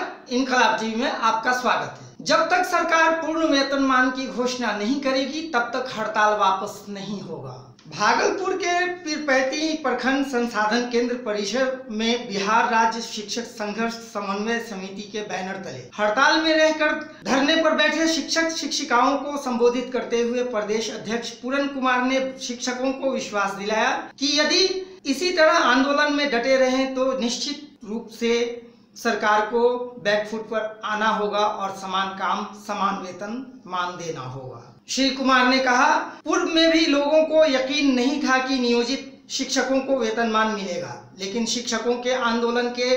नमस्कार, इन्क़लाब टीवी में आपका स्वागत है। जब तक सरकार पूर्ण वेतनमान की घोषणा नहीं करेगी तब तक हड़ताल वापस नहीं होगा। भागलपुर के पीरपैंती प्रखंड संसाधन केंद्र परिसर में बिहार राज्य शिक्षक संघर्ष समन्वय समिति के बैनर तले हड़ताल में रहकर धरने पर बैठे शिक्षक शिक्षिकाओं को संबोधित करते हुए प्रदेश अध्यक्ष पूरण कुमार ने शिक्षकों को विश्वास दिलाया कि यदि इसी तरह आंदोलन में डटे रहें तो निश्चित रूप से सरकार को बैकफुट पर आना होगा और समान काम समान वेतन मान देना होगा। श्री कुमार ने कहा, पूर्व में भी लोगों को यकीन नहीं था कि नियोजित शिक्षकों को वेतनमान मिलेगा, लेकिन शिक्षकों के आंदोलन के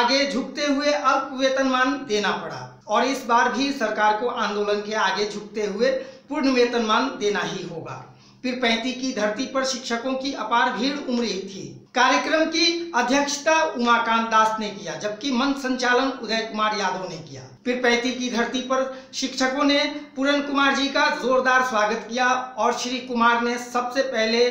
आगे झुकते हुए अल्प वेतनमान देना पड़ा और इस बार भी सरकार को आंदोलन के आगे झुकते हुए पूर्ण वेतनमान देना ही होगा। पीरपैंती की धरती पर शिक्षकों की अपार भीड़ उमड़ी थी। कार्यक्रम की अध्यक्षता उमाकांत दास ने किया जबकि मंच संचालन उदय कुमार यादव ने किया। पीरपैंती की धरती पर शिक्षकों ने पूरण कुमार जी का जोरदार स्वागत किया और श्री कुमार ने सबसे पहले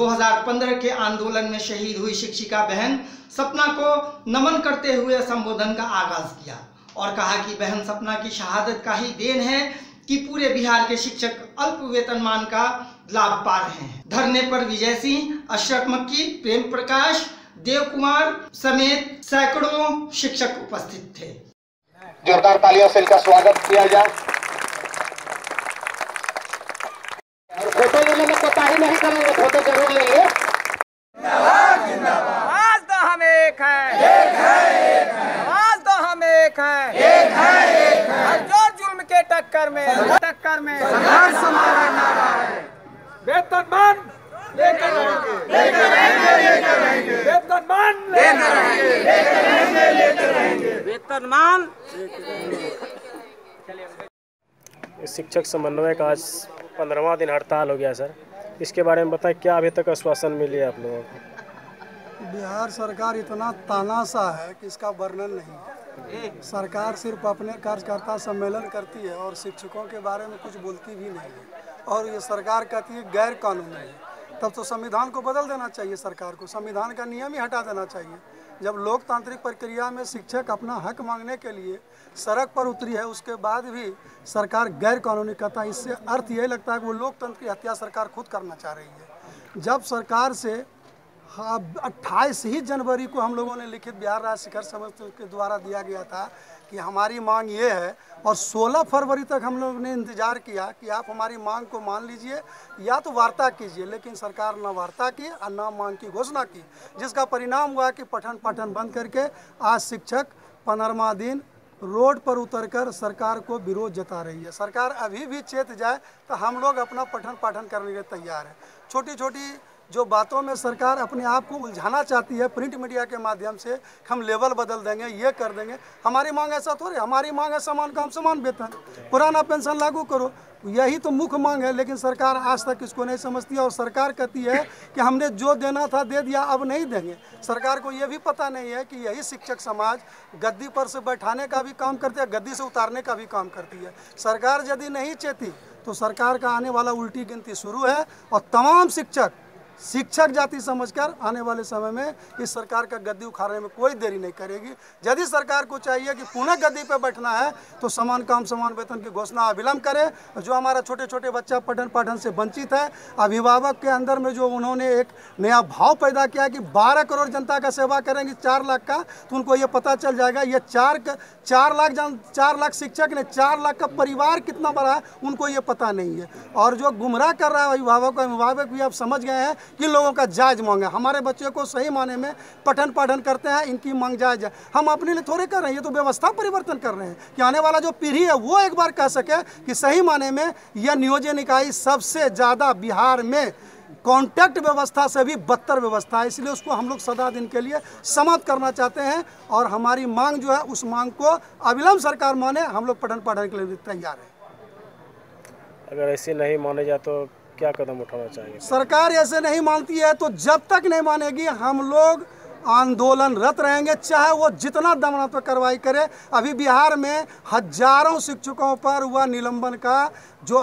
2015 के आंदोलन में शहीद हुई शिक्षिका बहन सपना को नमन करते हुए संबोधन का आगाज किया और कहा कि बहन सपना की शहादत का ही देन है कि पूरे बिहार के शिक्षक अल्प वेतनमान का लाभ पा रहे हैं। धरने पर विजय सिंह, अशरफ मक्की, प्रेम प्रकाश, देव कुमार समेत सैकड़ों शिक्षक उपस्थित थे। जोरदार तालियों से इनका स्वागत किया जाए। और फोटो लेने में कोताही नहीं करेंगे, फोटो जरूर लेंगे। जिंदाबाद जिंदाबाद। आज तो हम एक हैं, एक है एक है। आज तो हम एक हैं, एक है एक है। टक्कर में संघर्ष हमारा नारा है। वेतनमान लेकर रहेंगे, वेतनमान लेकर रहेंगे, वेतनमान लेकर रहेंगे। शिक्षक समन्वय का आज 15वां दिन हड़ताल हो गया। सर, इसके बारे में बताएं, क्या अभी तक आश्वासन मिली है आप लोगों को? बिहार सरकार इतना तानाशाह है कि इसका वर्णन नहीं है। सरकार सिर्फ अपने कार्यकर्ता सम्मेलन करती है और शिक्षकों के बारे में कुछ बोलती भी नहीं है और ये सरकार कहती है गैर कानूनी है। तब तो संविधान को बदल देना चाहिए, सरकार को संविधान का नियम ही हटा देना चाहिए। जब लोकतांत्रिक प्रक्रिया में शिक्षक अपना हक मांगने के लिए सड़क पर उतरी है उसके बाद भी सरकार गैर कानूनी कहता है, इससे अर्थ यही लगता है कि वो लोकतंत्र की हत्या सरकार खुद करना चाह रही है। जब सरकार से 28 जनवरी को हम लोगों ने लिखित बिहार राज्य शिक्षक संघर्ष के द्वारा दिया गया था कि हमारी मांग ये है और 16 फरवरी तक हम लोगों ने इंतज़ार किया कि आप हमारी मांग को मान लीजिए या तो वार्ता कीजिए, लेकिन सरकार ना वार्ता की और ना मांग की घोषणा की, जिसका परिणाम हुआ कि पठन बंद करके आज शिक्षक 15वां दिन रोड पर उतरकर सरकार को विरोध जता रही है। सरकार अभी भी चेत जाए तो हम लोग अपना पठन करने के लिए तैयार हैं। छोटी छोटी जो बातों में सरकार अपने आप को उलझाना चाहती है प्रिंट मीडिया के माध्यम से, हम लेवल बदल देंगे, ये कर देंगे। हमारी मांग ऐसा थोड़ी, हमारी मांग है समान काम समान वेतन, पुराना पेंशन लागू करो, यही तो मुख्य मांग है। लेकिन सरकार आज तक इसको नहीं समझती और सरकार कहती है कि हमने जो देना था दे दिया, अब नहीं देंगे। सरकार को ये भी पता नहीं है कि यही शिक्षक समाज गद्दी पर से बैठाने का भी काम करती है, गद्दी से उतारने का भी काम करती है। सरकार यदि नहीं चेती तो सरकार का आने वाला उल्टी गिनती शुरू है और तमाम शिक्षक जाति समझकर आने वाले समय में इस सरकार का गद्दी उखाड़ने में कोई देरी नहीं करेगी। यदि सरकार को चाहिए कि पुनः गद्दी पर बैठना है तो समान काम समान वेतन की घोषणा अविलंब करें। जो हमारा छोटे छोटे बच्चा पठन पाठन से वंचित है, अभिभावक के अंदर में जो उन्होंने एक नया भाव पैदा किया कि 12 करोड़ जनता का सेवा करेंगे 4 लाख का, तो उनको ये पता चल जाएगा ये 4 लाख शिक्षक ने 4 लाख का परिवार कितना बड़ा है, उनको ये पता नहीं है। और जो गुमराह कर रहा है अभिभावक भी आप समझ गए हैं कि लोगों का जायज मांग है। हमारे बच्चों को सही माने में पठन पाठन करते हैं, इनकी मांग जायज है। हम अपने लिए थोड़े कर रहे हैं, ये तो व्यवस्था परिवर्तन कर रहे हैं कि आने वाला जो पीढ़ी है वो एक बार कह सके कि सही माने में यह नियोजन इकाई सबसे ज़्यादा बिहार में कॉन्ट्रैक्ट व्यवस्था से भी बदतर व्यवस्था है, इसलिए उसको हम लोग सदा दिन के लिए समाप्त करना चाहते हैं। और हमारी मांग जो है उस मांग को अविलंब सरकार माने, हम लोग पठन पाठन के लिए तैयार हैं। अगर ऐसे नहीं माने जाए तो क्या कदम उठाना चाहिए? सरकार ऐसे नहीं मानती है तो जब तक नहीं मानेगी हम लोग आंदोलनरत रहेंगे, चाहे वो जितना दमनात्मक कार्रवाई करे। अभी बिहार में हजारों शिक्षकों पर हुआ निलंबन का जो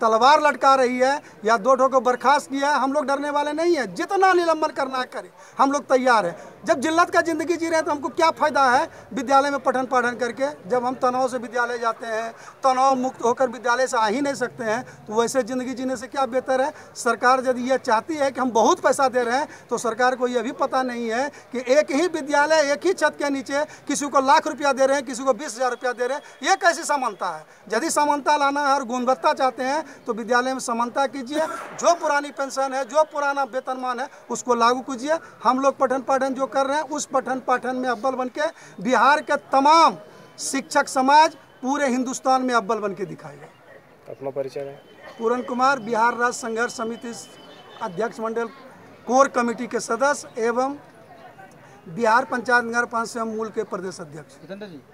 तलवार लटका रही है या दो ठो को बर्खास्त किया है, हम लोग डरने वाले नहीं हैं। जितना निलंबन करना करें हम लोग तैयार हैं। जब जिल्लत का ज़िंदगी जी रहे हैं तो हमको क्या फ़ायदा है विद्यालय में पठन पाठन करके? जब हम तनाव से विद्यालय जाते हैं, तनाव मुक्त होकर विद्यालय से आ ही नहीं सकते हैं, तो वैसे ज़िंदगी जीने से क्या बेहतर है? सरकार यदि यह चाहती है कि हम बहुत पैसा दे रहे हैं, तो सरकार को यह भी पता नहीं है कि एक ही विद्यालय एक ही छत के नीचे किसी को ₹1,00,000 दे रहे हैं, किसी को ₹20,000 दे रहे हैं। ये कैसी समानता है? यदि समानता लाना है और गुणवत्ता चाहते हैं तो विद्यालय में समानता कीजिए। जो पुरानी पेंशन है, जो पुराना वेतनमान है, उसको लागू कीजिए। हम लोग पठन पाठन जो कर रहे हैं उस पठन पाठन में अव्वल बन के बिहार के तमाम शिक्षक समाज पूरे हिंदुस्तान में अव्वल बन के दिखाएगा। अपना परिचय है, पूरण कुमार, बिहार राज्य संघर्ष समिति अध्यक्ष मंडल कोर कमेटी के सदस्य एवं बिहार पंचायत नगर पांच स्वयं मूल के प्रदेश अध्यक्ष।